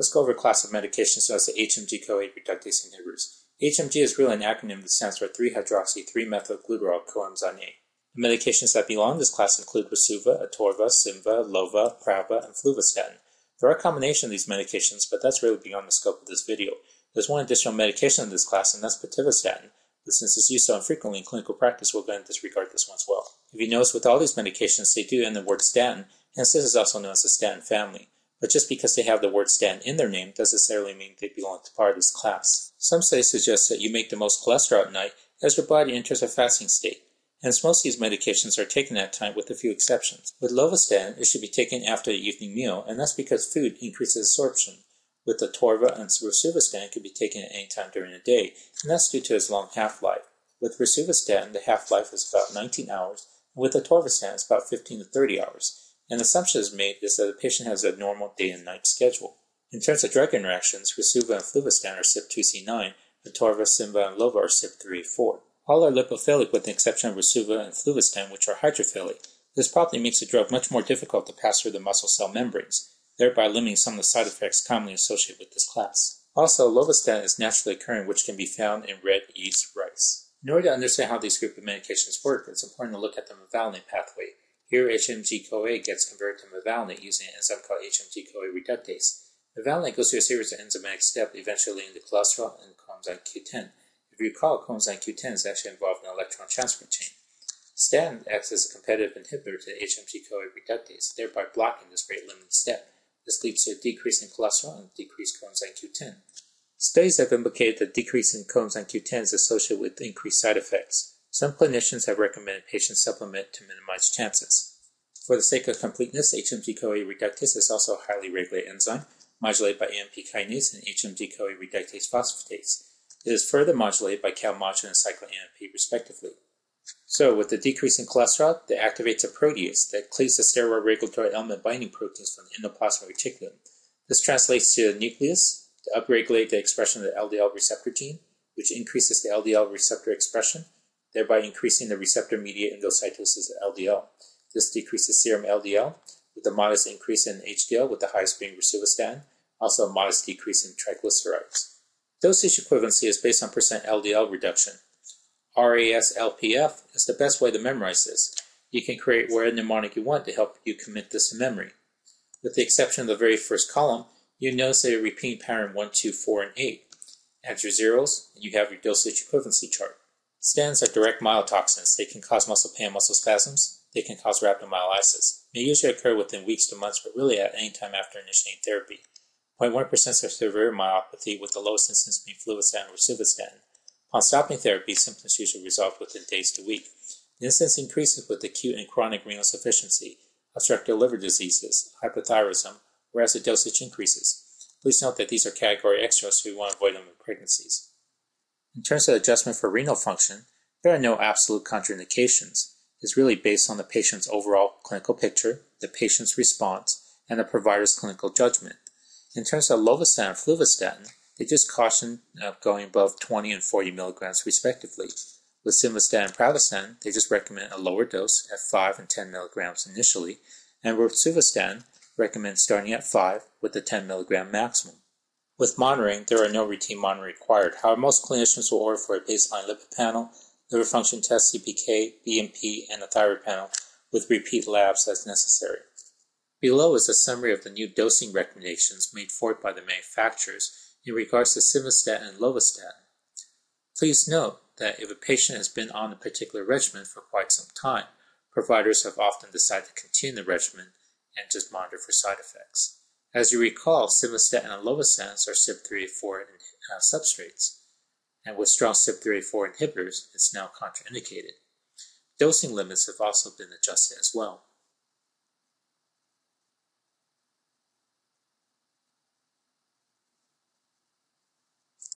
Let's go over a class of medications known as the HMG-CoA reductase inhibitors. HMG is really an acronym that stands for 3-hydroxy-3-methylglutarate coenzyme A. The medications that belong to this class include Rosuva, Atorva, Simva, Lova, Prava, and Fluvastatin. There are a combination of these medications, but that's really beyond the scope of this video. There's one additional medication in this class, and that's Pitavastatin. But since it's used so infrequently in clinical practice, we're going to disregard this one as well. If you notice, with all these medications, they do end the word statin, and this is also known as the statin family. But just because they have the word statin in their name doesn't necessarily mean they belong to part of this class. Some studies suggest that you make the most cholesterol at night as your body enters a fasting state, and most of these medications are taken at time with a few exceptions. With Lovastatin, it should be taken after the evening meal, and that's because food increases absorption. With the Atorva and Rosuvastatin can be taken at any time during the day, and that's due to its long half-life. With Rosuvastatin, the half-life is about 19 hours, and with the Atorvastatin, it's about 15 to 30 hours. An assumption is made is that the patient has a normal day and night schedule. In terms of drug interactions, Rosuva and Fluvastatin are CYP2C9, Atorva, Simva, and Lova are CYP3A4. All are lipophilic with the exception of Rosuva and Fluvastatin, which are hydrophilic. This property makes the drug much more difficult to pass through the muscle cell membranes, thereby limiting some of the side effects commonly associated with this class. Also, Lovastatin is naturally occurring, which can be found in red yeast rice. In order to understand how these group of medications work, it's important to look at the mevalonate pathway. Here, HMG-CoA gets converted to mevalonate using an enzyme called HMG-CoA reductase. Mevalonate goes through a series of enzymatic steps, eventually leading to cholesterol and coenzyme Q10. If you recall, coenzyme Q10 is actually involved in the electron transport chain. Statin acts as a competitive inhibitor to the HMG-CoA reductase, thereby blocking this rate-limiting step. This leads to a decrease in cholesterol and a decreased coenzyme Q10. Studies have implicated that decrease in coenzyme Q10 is associated with increased side effects. Some clinicians have recommended patients supplement to minimize chances. For the sake of completeness, HMG-CoA reductase is also a highly regulated enzyme, modulated by AMP kinase and HMG-CoA reductase phosphatase. It is further modulated by Calmodulin and Cyclo-AMP, respectively. So, with the decrease in cholesterol, that activates a protease that cleaves the steroid regulatory element binding proteins from the endoplasmic reticulum. This translates to the nucleus to upregulate the expression of the LDL receptor gene, which increases the LDL receptor expression, thereby increasing the receptor-mediated endocytosis of LDL. This decreases serum LDL, with a modest increase in HDL, with the highest being Rosuvastatin, also a modest decrease in triglycerides. Dosage equivalency is based on percent LDL reduction. RASLPF is the best way to memorize this. You can create whatever mnemonic you want to help you commit this to memory. With the exception of the very first column, you notice a repeating pattern 1, 2, 4, and 8. Add your zeros, and you have your dosage equivalency chart. Statins are direct myotoxins. They can cause muscle pain and muscle spasms. They can cause rhabdomyolysis. They usually occur within weeks to months, but really at any time after initiating therapy. 0.1% are severe myopathy, with the lowest incidence being Fluvastatin or Rosuvastatin. Upon stopping therapy, symptoms usually resolve within days to weeks. The incidence increases with acute and chronic renal insufficiency, obstructive liver diseases, hypothyroidism, whereas the dosage increases. Please note that these are category extras, so we want to avoid them in pregnancies. In terms of adjustment for renal function, there are no absolute contraindications. It's really based on the patient's overall clinical picture, the patient's response, and the provider's clinical judgment. In terms of Lovastatin and Fluvastatin, they just caution going above 20 and 40 milligrams respectively. With Simvastatin and Pravastatin, they just recommend a lower dose at 5 and 10 milligrams initially, and with Rosuvastatin, recommend starting at 5 with the 10 milligram maximum. With monitoring, there are no routine monitoring required. However, most clinicians will order for a baseline lipid panel, liver function test, CPK, BMP, and a thyroid panel with repeat labs as necessary. Below is a summary of the new dosing recommendations made forth by the manufacturers in regards to Simvastatin and Lovastatin. Please note that if a patient has been on a particular regimen for quite some time, providers have often decided to continue the regimen and just monitor for side effects. As you recall, Simvastatin and Lovastatin are CYP3A4 substrates, and with strong CYP3A4 inhibitors, it's now contraindicated. Dosing limits have also been adjusted as well.